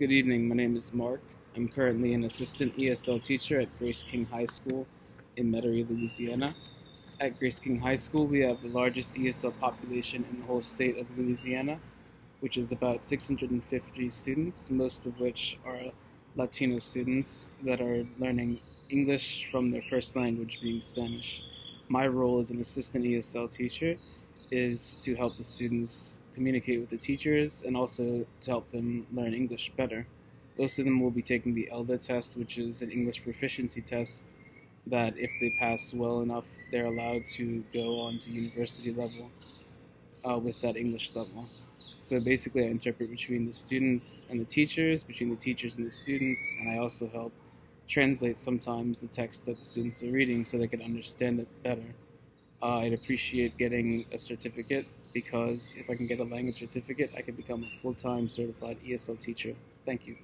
Good evening, my name is Mark. I'm currently an assistant ESL teacher at Grace King High School in Metairie, Louisiana. At Grace King High School, we have the largest ESL population in the whole state of Louisiana, which is about 650 students, most of which are Latino students that are learning English from their first language being Spanish. My role as an assistant ESL teacher is to help the students communicate with the teachers and also to help them learn English better. Most of them will be taking the ELDA test, which is an English proficiency test that if they pass well enough, they're allowed to go on to university level with that English level. So basically I interpret between the students and the teachers, between the teachers and the students, and I also help translate sometimes the text that the students are reading so they can understand it better. I'd appreciate getting a certificate, because if I can get a language certificate, I can become a full-time certified ESL teacher. Thank you.